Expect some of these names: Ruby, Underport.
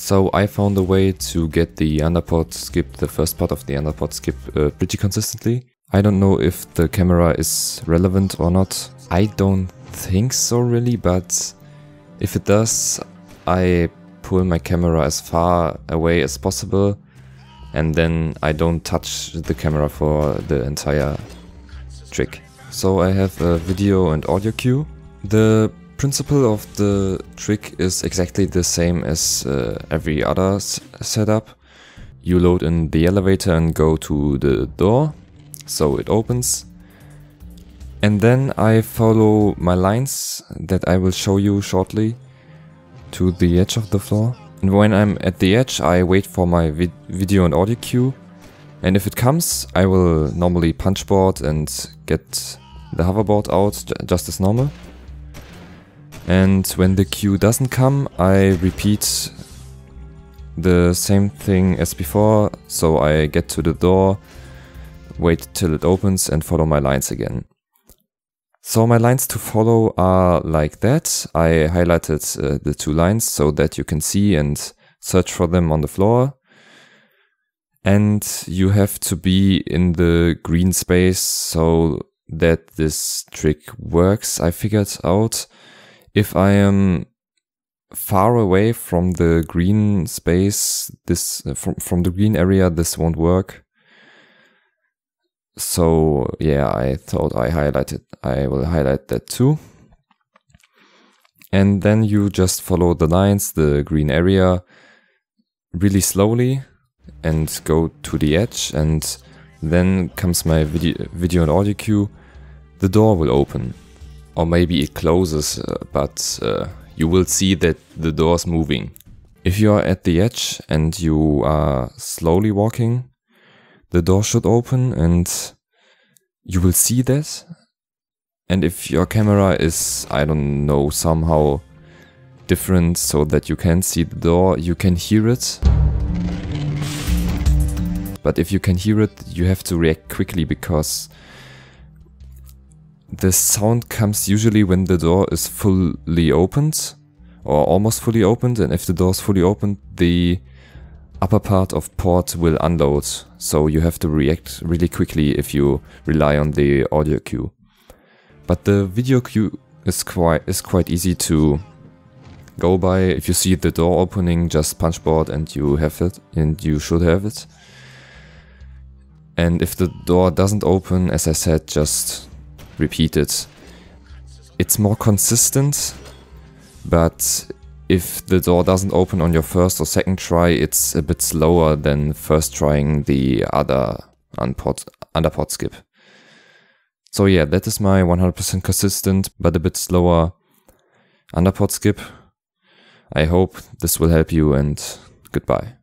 So I found a way to get the underport skip, the first part of the underport skip pretty consistently. I don't know if the camera is relevant or not. I don't think so really, but if it does, I pull my camera as far away as possible and then I don't touch the camera for the entire trick. So I have a video and audio cue. The principle of the trick is exactly the same as every other setup. You load in the elevator and go to the door, so it opens. And then I follow my lines that I will show you shortly to the edge of the floor. And when I'm at the edge, I wait for my video and audio cue. And if it comes, I will normally punch board and get the hoverboard out just as normal. And when the cue doesn't come, I repeat the same thing as before. So I get to the door, wait till it opens and follow my lines again. So my lines to follow are like that. I highlighted the two lines so that you can see and search for them on the floor. And you have to be in the green space so that this trick works. I figured out if I am far away from the green space, this from the green area, this won't work. So yeah, I thought I will highlight that too. And then you just follow the lines, the green area, really slowly and go to the edge, and then comes my video and audio cue. The door will open, or maybe it closes, but you will see that the door's moving. If you are at the edge and you are slowly walking, the door should open and you will see that. And if your camera is, I don't know, somehow different so that you can see the door, you can hear it. But if you can hear it, you have to react quickly because the sound comes usually when the door is fully opened or almost fully opened. And if the door is fully opened, the upper part of port will unload, so you have to react really quickly if you rely on the audio cue. But the video cue is quite easy to go by. If you see the door opening, just punch board and you have it, and you should have it. And if the door doesn't open, as I said, just repeat it. It's more consistent, but if the door doesn't open on your first or second try, it's a bit slower than first trying the other underport skip. So yeah, that is my 100% consistent but a bit slower underport skip. I hope this will help you, and goodbye.